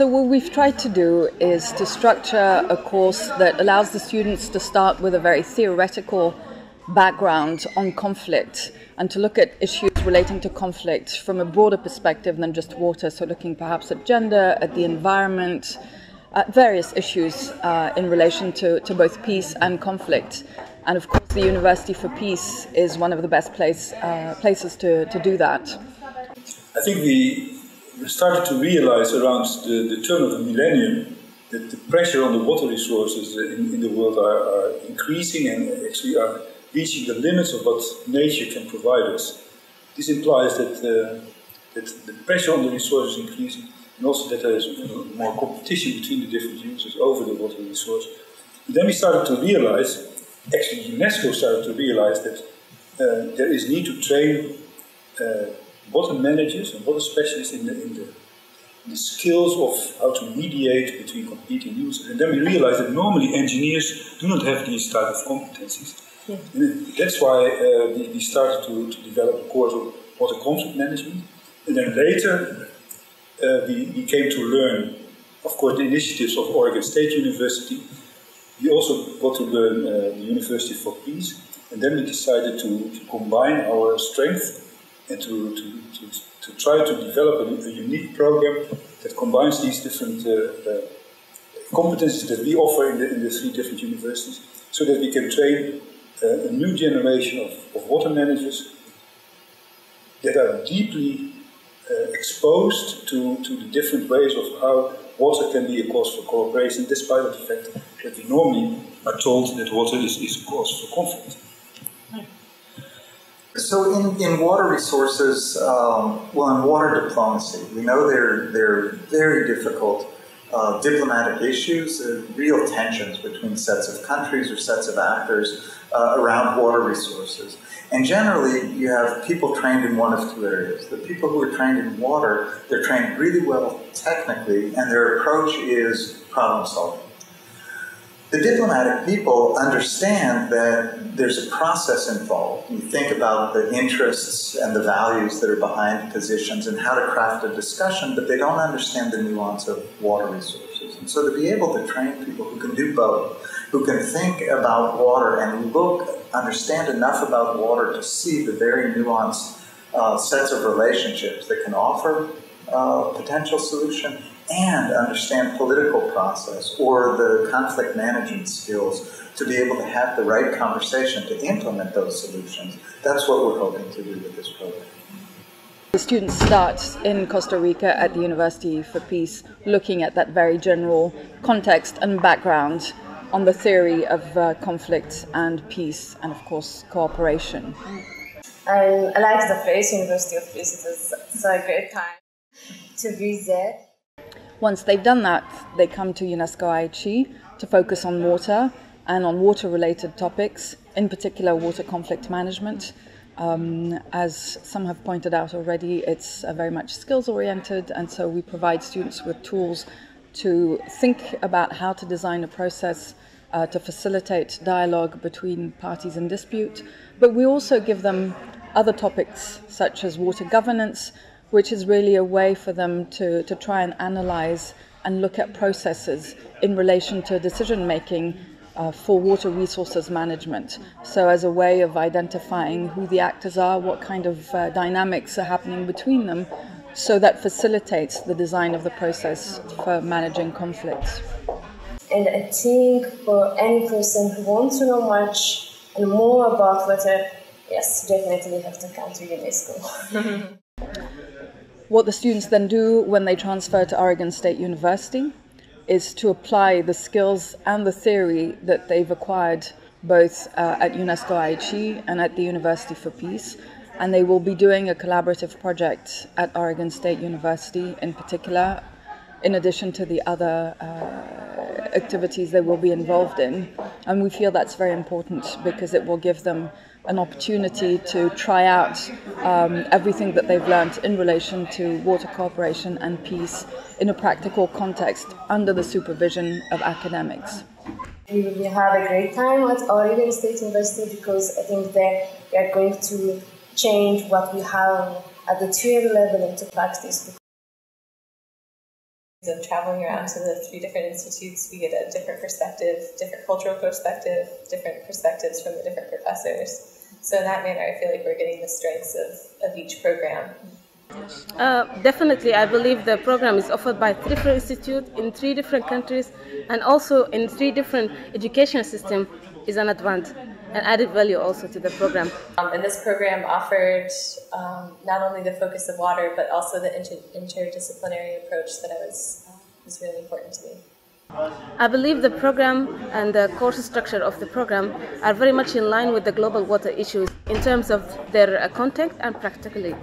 So what we've tried to do is to structure a course that allows the students to start with a very theoretical background on conflict and to look at issues relating to conflict from a broader perspective than just water, so looking perhaps at gender, at the environment, at various issues in relation to both peace and conflict. And of course the University for Peace is one of the best places to do that. I think we started to realize around the turn of the millennium that the pressure on the water resources in the world are increasing and actually are reaching the limits of what nature can provide us. This implies that the pressure on the resources is increasing, and also that there is more competition between the different users over the water resource. And then we started to realize, actually UNESCO started to realize, that there is need to train water managers and water specialists in the skills of how to mediate between competing users. And then we realized that normally engineers do not have these type of competencies. Yeah. And that's why we started to develop a course of water conflict management. And then later we came to learn, of course, the initiatives of Oregon State University. We also got to learn the University for Peace. And then we decided to combine our strength and to try to develop a unique program that combines these different competencies that we offer in the three different universities, so that we can train a new generation of water managers that are deeply exposed to the different ways of how water can be a cause for cooperation, despite the fact that we normally are told that water is a cause for conflict. So in water resources, in water diplomacy, we know they're very difficult diplomatic issues, real tensions between sets of countries or sets of actors around water resources. And generally, you have people trained in one of two areas. The people who are trained in water, they're trained really well technically, and their approach is problem solving. The diplomatic people understand that there's a process involved. You think about the interests and the values that are behind positions and how to craft a discussion, but they don't understand the nuance of water resources. And so to be able to train people who can do both, who can think about water and understand enough about water to see the very nuanced sets of relationships that can offer potential solution, and understand political process or the conflict management skills to be able to have the right conversation to implement those solutions. That's what we're hoping to do with this program. The students start in Costa Rica at the University for Peace, looking at that very general context and background on the theory of conflict and peace and, of course, cooperation. I like the place, University of Peace. It was such a great time to be there. Once they've done that, they come to UNESCO IHE to focus on water and on water-related topics, in particular water conflict management. As some have pointed out already, it's very much skills-oriented, and so we provide students with tools to think about how to design a process to facilitate dialogue between parties in dispute. But we also give them other topics, such as water governance, which is really a way for them to try and analyze and look at processes in relation to decision-making for water resources management. So as a way of identifying who the actors are, what kind of dynamics are happening between them, so that facilitates the design of the process for managing conflicts. And I think for any person who wants to know much and more about water, yes, definitely have to come to UNESCO. What the students then do when they transfer to Oregon State University is to apply the skills and the theory that they've acquired both at UNESCO IHE and at the University for Peace. And they will be doing a collaborative project at Oregon State University in particular, in addition to the other activities they will be involved in. And we feel that's very important because it will give them an opportunity to try out everything that they've learned in relation to water cooperation and peace in a practical context under the supervision of academics. We will have a great time at Oregon State University because I think that we are going to change what we have at the theory level into practice. Of traveling around to the three different institutes, we get a different perspective, different cultural perspective, different perspectives from the different professors. So in that manner, I feel like we're getting the strengths of each program. Definitely, I believe the program is offered by three different institutes in three different countries and also in three different education systems is an advantage and added value also to the program. And this program offered not only the focus of water, but also the interdisciplinary approach that was really important to me. I believe the program and the course structure of the program are very much in line with the global water issues in terms of their content and practically.